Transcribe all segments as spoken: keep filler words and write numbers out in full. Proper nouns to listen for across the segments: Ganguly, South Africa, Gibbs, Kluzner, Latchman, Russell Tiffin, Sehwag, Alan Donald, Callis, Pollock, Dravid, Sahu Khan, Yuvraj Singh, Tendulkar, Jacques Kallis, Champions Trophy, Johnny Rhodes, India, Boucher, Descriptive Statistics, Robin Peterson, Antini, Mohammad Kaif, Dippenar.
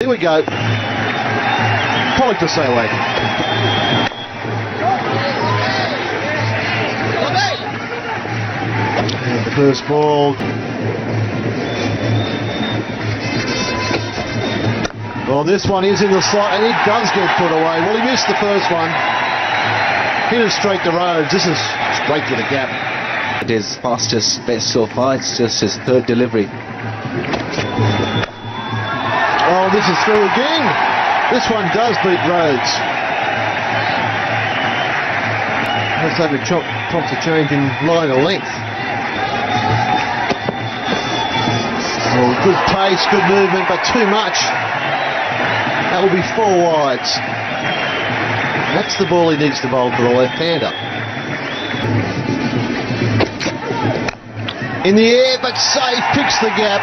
Here we go. Pollock to Sehwag. And the first ball. Well, this one is in the slot and it does get put away. Well, he missed the first one. Hit it straight to Rhodes. This is straight to the gap. It is fastest bit so far. It's just his third delivery. Oh, this is through again. This one does beat Rhodes. Let's have a chop, prompt a change in line of length. Oh, good pace, good movement, but too much. That will be four wides. That's the ball he needs to bowl for the left-hander. In the air, but safe, picks the gap.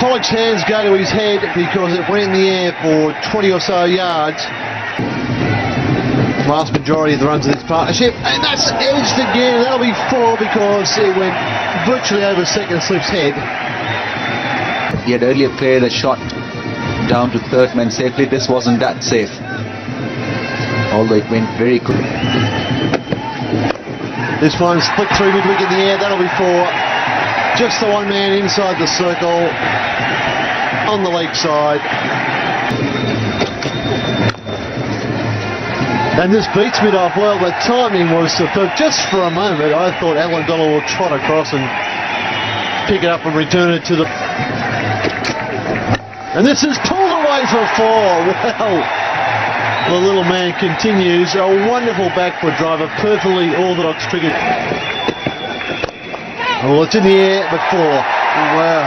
Pollock's hands go to his head because it went in the air for twenty or so yards. Vast majority of the runs of this partnership, and that's edged again. That'll be four because it went virtually over second slip's head. He had earlier played a shot down to third man safely. This wasn't that safe, although it went very quick. This one split through midweek in the air. That'll be four. Just the one man inside the circle, on the leg side. And this beats mid off well, the timing was superb. Just for a moment I thought Alan Donald will trot across and pick it up and return it to the... And this is pulled away for four. Well, the little man continues. A wonderful backboard driver, perfectly orthodox triggered. Well, it's in the air, but four. Wow.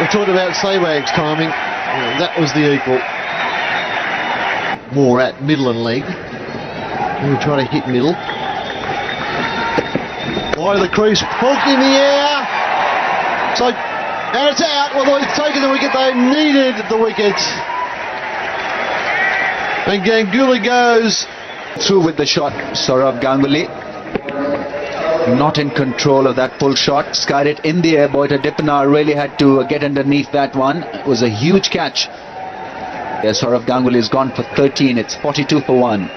We talked about Sehwag's timing. Well, that was the equal. More at middle and leg. We're trying to hit middle. Wide of the crease, hooked in the air. So, and it's out. Well, they've taken the wicket. They needed the wicket. And Ganguly goes through with the shot. Saurabh Ganguly. Not in control of that pull shot, skied it in the air. Boy to Dippenar, really had to uh, get underneath that one. It was a huge catch. Yeah, Saurabh Ganguly has gone for thirteen. It's forty-two for one.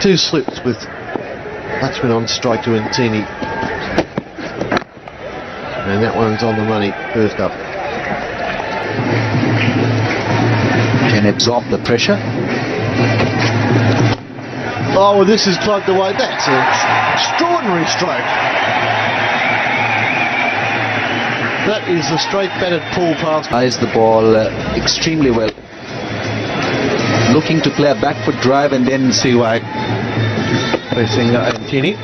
Two slips with Latchman on strike to Intini, and that one's on the money. First up, can absorb the pressure. Oh, well, this is plugged away. That's an extraordinary stroke. That is a straight batted pull pass. Eyes the ball uh, extremely well. Looking to play a back foot drive and then Sehwag facing Antini.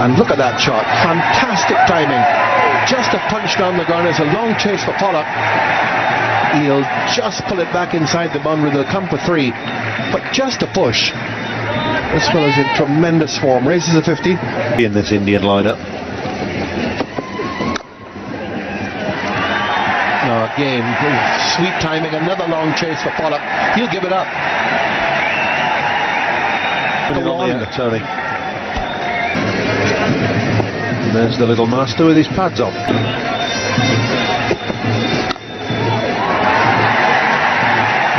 And look at that shot. Fantastic timing. Just a punch down the ground. It's a long chase for Pollock. He'll just pull it back inside the boundary. They'll come for three. But just a push. This fellow's in tremendous form. Raises a fifty in this Indian lineup. Now again, sweet timing. Another long chase for Pollock. He'll give it up. Put it on there, Tony. And there's the little master with his pads on.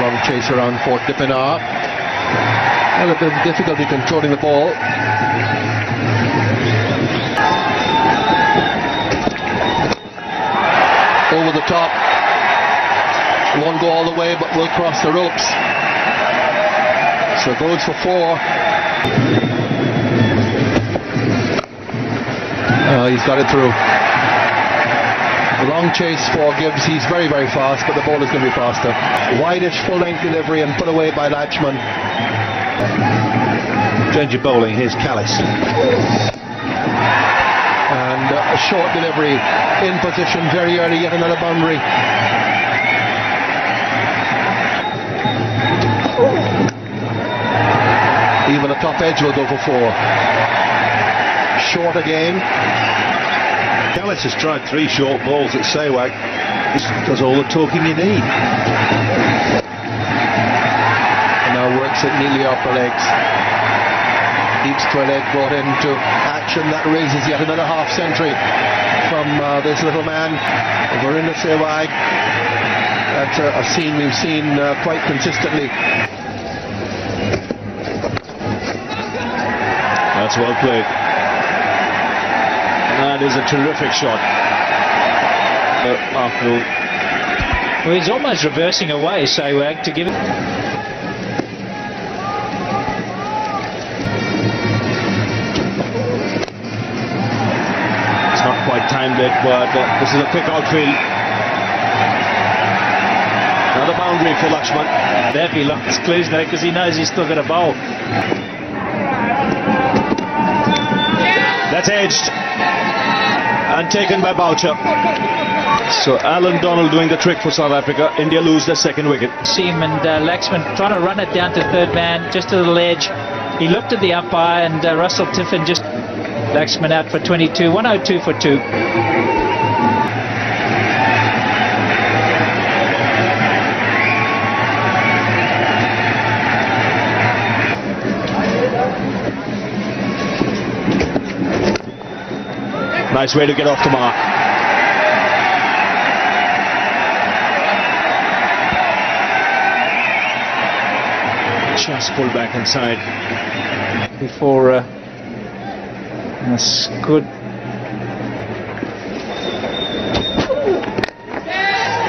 Long chase around for Dippenar. A little bit of difficulty controlling the ball. Over the top. Won't go all the way, but will cross the ropes. So goes for four. Uh, he's got it through. A long chase for Gibbs. He's very, very fast, but the ball is going to be faster. Widest full-length delivery and put away by Latchman. Change of bowling, here's Callis. And uh, a short delivery, in position very early, yet another boundary. Even a top edge will go for four. Short again. Callis has tried three short balls at Sehwag. This does all the talking you need. Works it nearly off the legs. Deep square leg brought into action. That raises yet another half century for uh, this little man, Varinder Sehwag, that uh, I've seen, we've seen uh, quite consistently. That's well played. That is a terrific shot. After all. Well, he's almost reversing away, Sehwag, to give it. Timed it, but uh, this is a quick outfield. Another boundary for Latchman. There he locks Kluzner because he knows he's still got a bowl. That's edged and taken by Boucher. So Alan Donald doing the trick for South Africa. India lose their second wicket. Seam and uh, Latchman trying to run it down to third man, just to the ledge. He looked at the umpire and uh, Russell Tiffin just. Latchman out for twenty-two, one oh two for two. Nice way to get off the mark. Just pull back inside before. Uh, That's good.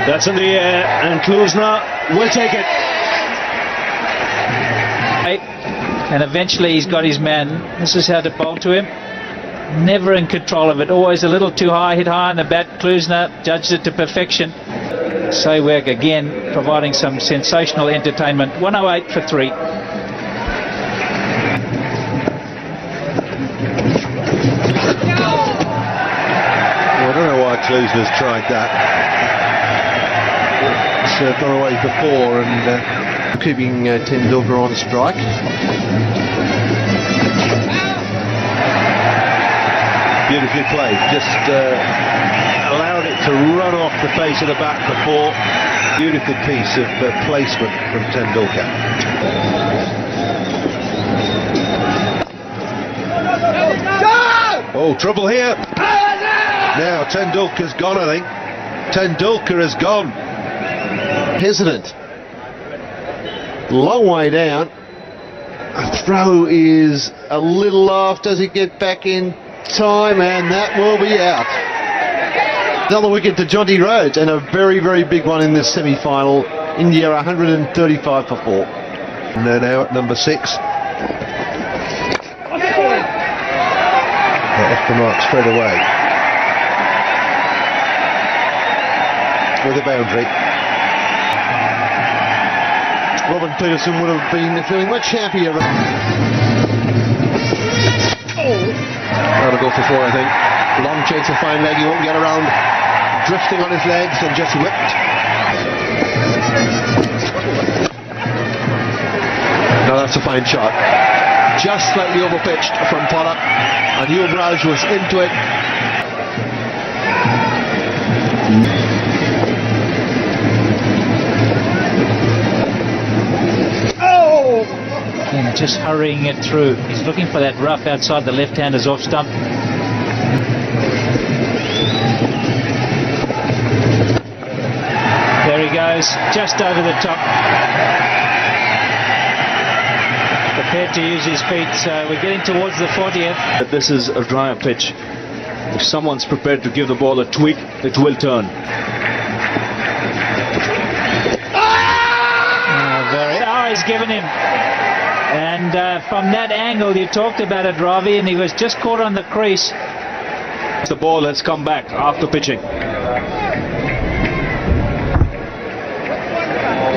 That's in the air, and Kluzner will take it. And eventually he's got his man. This is how to bowl to him. Never in control of it. Always a little too high, hit high on the bat. Kluzner judged it to perfection. Sehwag again, providing some sensational entertainment. one oh eight for three. Kluzner's tried that. It's uh, gone away before, and uh, keeping uh, Tendulkar on strike. Beautifully played. Just uh, allowed it to run off the face of the bat before. Beautiful piece of uh, placement from Tendulkar. Oh, trouble here. Now Tendulkar's gone, I think. Tendulkar has gone. Hesitant. Long way down. A throw is a little off. Does he get back in time? And that will be out. Another wicket to Johnny Rhodes, and a very, very big one in this semi-final. India one hundred thirty-five for four. And they're now at number six. They're off the mark straight away. With a boundary. Robin Peterson would have been feeling much happier. Oh. That'll go for four, I think. Long chase of fine leg, he won't get around. Drifting on his legs and just whipped. Now that's a fine shot. Just slightly overpitched from Pollock, and Yuvraj was into it. And just hurrying it through. He's looking for that rough outside the left-hander's off stump. There he goes, just over the top. Prepared to use his feet, so we're getting towards the fortieth. This is a drier pitch. If someone's prepared to give the ball a tweak, it will turn. Ah! Oh, very, oh, he's given him. And uh, from that angle, you talked about it, Ravi, and he was just caught on the crease. The ball has come back after pitching.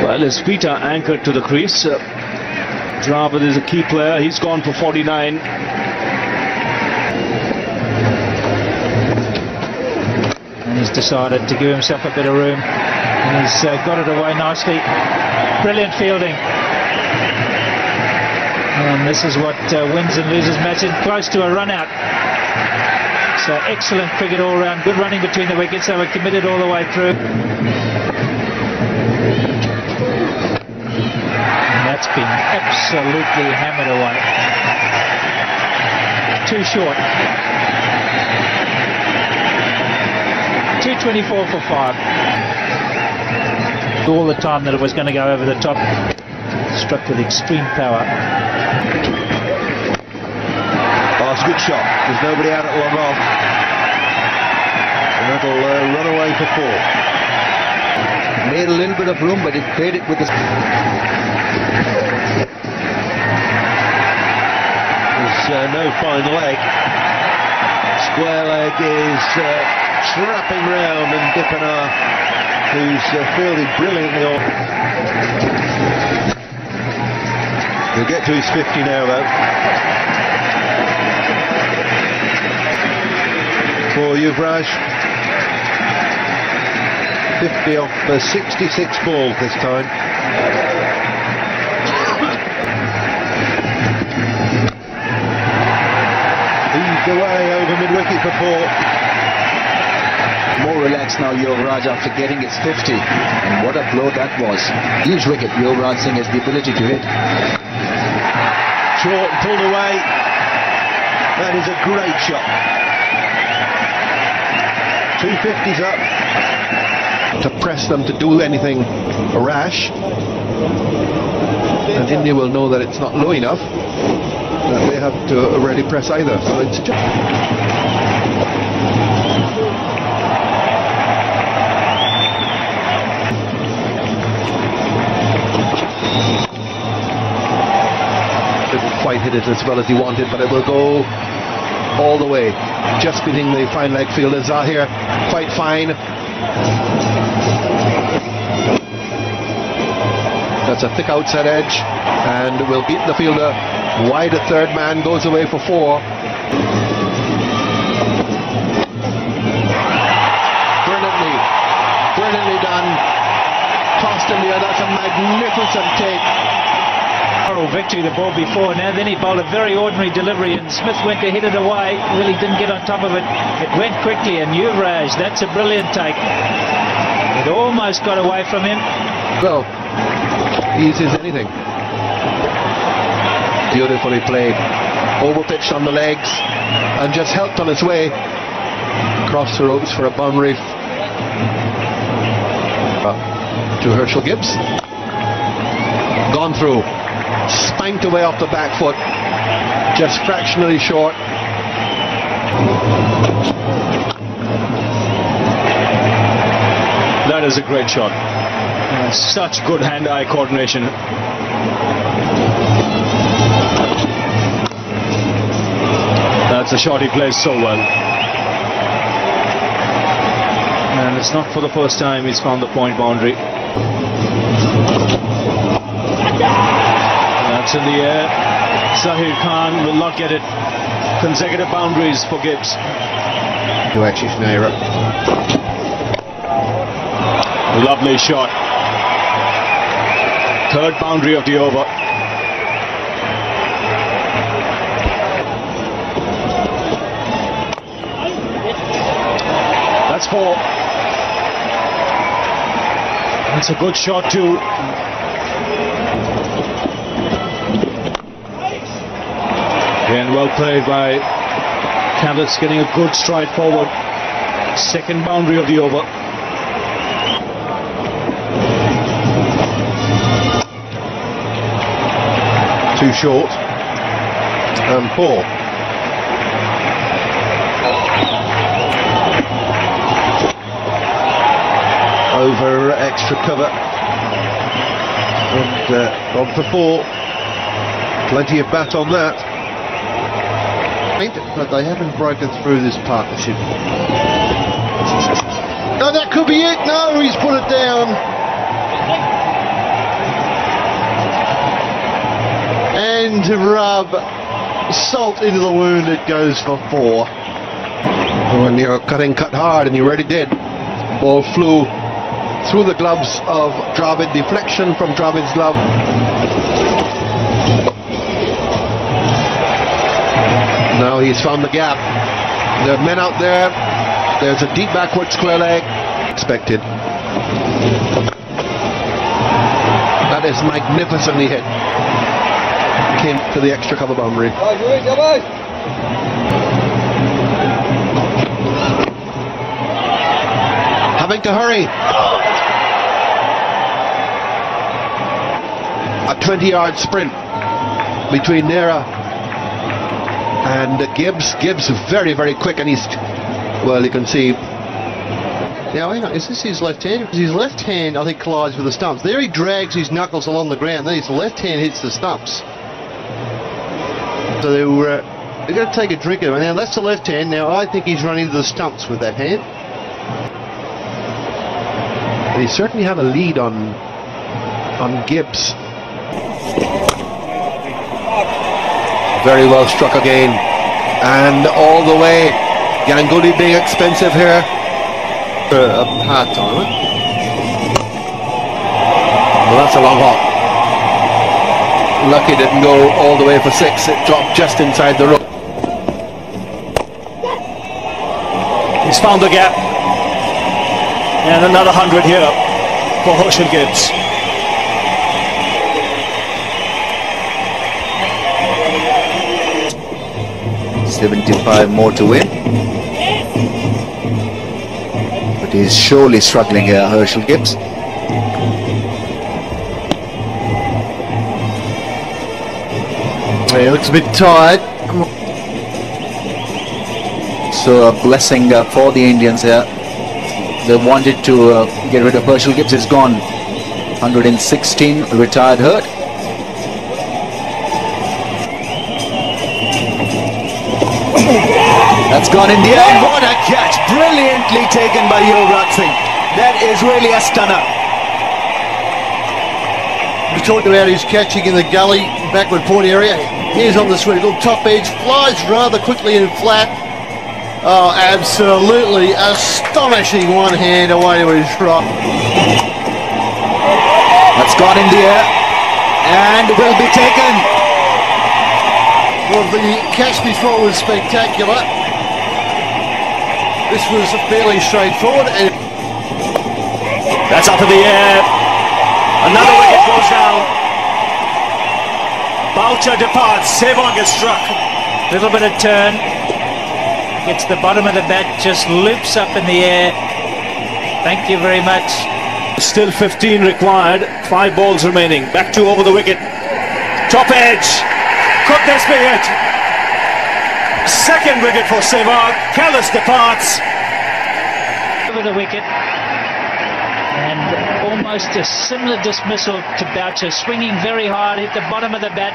Well, his feet are anchored to the crease. Uh, Dravid is a key player. He's gone for forty-nine. And he's decided to give himself a bit of room. And he's uh, got it away nicely. Brilliant fielding. And this is what uh, wins and loses matches, close to a run out. So excellent cricket all round, good running between the wickets, they were committed all the way through. And that's been absolutely hammered away. Too short. twenty-four for five. All the time that it was going to go over the top. Struck with extreme power. Oh, that's a good shot. There's nobody out at long off. And that'll uh, run away for four. Made a little bit of room, but it played it with the... There's uh, no fine leg. Square leg is uh, trapping round, and Dippenar, who's uh, fielded brilliantly off. He'll get to his fifty now, though. For Yuvraj. fifty off the sixty-six balls this time. He's away over mid-wicket for four. More relaxed now, Yuvraj, after getting its fifty. And what a blow that was. Huge wicket. Yuvraj Singh has the ability to hit. Short and pulled away. That is a great shot. two fifties up. To press them to do anything rash. And India will know that it's not low enough. That they have to really press either. So it's just... quite hit it as well as he wanted, but it will go all the way, just beating the fine leg fielder. Zahir quite fine. That's a thick outside edge and will beat the fielder wide. A third man goes away for four. Brilliantly brilliantly done. Tossed in the air. That's a magnificent take. Victory the ball before. Now then he bowled a very ordinary delivery and Smith went to hit it away, really didn't get on top of it. It went quickly and Yuvraj, that's a brilliant take. It almost got away from him. Well, easy as anything. Beautifully played. Overpitched on the legs and just helped on his way. Crossed the ropes for a boundary to Herschel Gibbs. Gone through. Spanked away off the back foot, just fractionally short. That is a great shot. And such good hand-eye coordination. That's a shot he plays so well. And it's not for the first time he's found the point boundary. That's in the air. Sahu Khan will not get it. Consecutive boundaries for Gibbs. Lovely shot. Third boundary of the over. That's four. That's a good shot too. Again, well played by Callis, getting a good stride forward. Second boundary of the over. Too short. And four. Over extra cover. And uh, on for four. Plenty of bat on that. But they haven't broken through this partnership. No, that could be it. No, he's put it down. And rub salt into the wound. It goes for four. When you're cutting, cut hard, and you already did. Ball flew through the gloves of Dravid. Deflection from Dravid's glove. Now he's found the gap. There are men out there. There's a deep backward square leg. Expected. That is magnificently hit. Came to the extra cover boundary. having to hurry. A twenty-yard sprint between Nera and Gibbs. Gibbs very, very quick, and he's, well, you can see. Now, hang on, is this his left hand? Because his left hand, I think, collides with the stumps. There he drags his knuckles along the ground, then his left hand hits the stumps. So they were, uh, they're going to take a drink of it. Now, that's the left hand. Now, I think he's run into the stumps with that hand. And he certainly had a lead on, on Gibbs. Very well struck again. And all the way, Ganguly being expensive here. A hard time. Well, that's a long hop. Lucky it didn't go all the way for six. It dropped just inside the rope. He's found a gap. And another hundred here for Hoshin Gibbs. seventy-five more to win. He's surely struggling here, Herschel Gibbs. He looks a bit tired. So a blessing uh, for the Indians here. They wanted to uh, get rid of Herschel Gibbs. He's gone. one hundred sixteen retired hurt. That's gone in the air. What a catch! Brilliantly taken by Yuvraj Singh. That is really a stunner. We talked about his catching in the gully, backward point area. Here's on the swing, little top edge, flies rather quickly and flat. Oh, absolutely astonishing one hand away to his right. That's gone in the air and will be taken. Well, the catch before was spectacular. This was fairly straightforward. And that's up in the air. Another wicket goes down. Boucher departs. Sehwag is struck. Little bit of turn. Gets the bottom of the bat. Just loops up in the air. Thank you very much. Still fifteen required. Five balls remaining. Back two over the wicket. Top edge. Could this be it? Second wicket for Sehwag. Callis departs. Over the wicket. And almost a similar dismissal to Boucher. Swinging very hard, hit the bottom of the bat.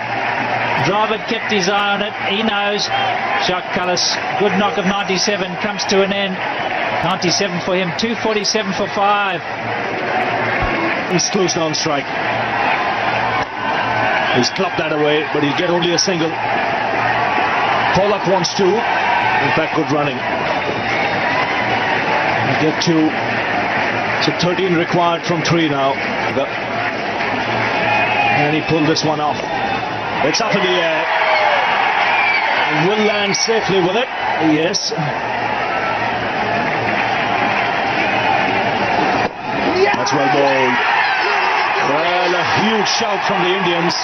Dravid kept his eye on it. He knows. Jacques Kallis, good knock of ninety-seven, comes to an end. ninety-seven for him, two forty-seven for five. He's Kluzner on strike. He's clubbed that away, but he'll get only a single. Pollock wants two. In fact, good running. We get two. So thirteen required from three now. And he pulled this one off. It's up in the air. And will land safely with it. Yes. Yeah. That's well bowled. Well, a huge shout from the Indians,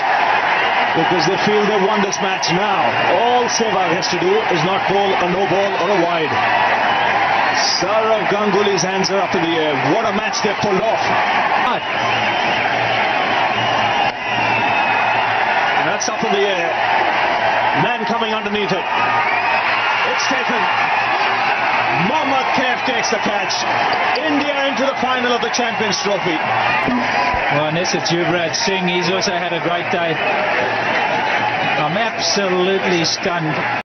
because they feel they've won this match now. All Sehwag has to do is not bowl a no ball or a wide. Saurav Ganguly's hands are up in the air. What a match they've pulled off. And that's up in the air. Man coming underneath it. It's taken. Mohammad Kaif takes the catch. India into the final of the Champions Trophy. Well, and this is Yuvraj Singh. He's also had a great day. I'm absolutely stunned.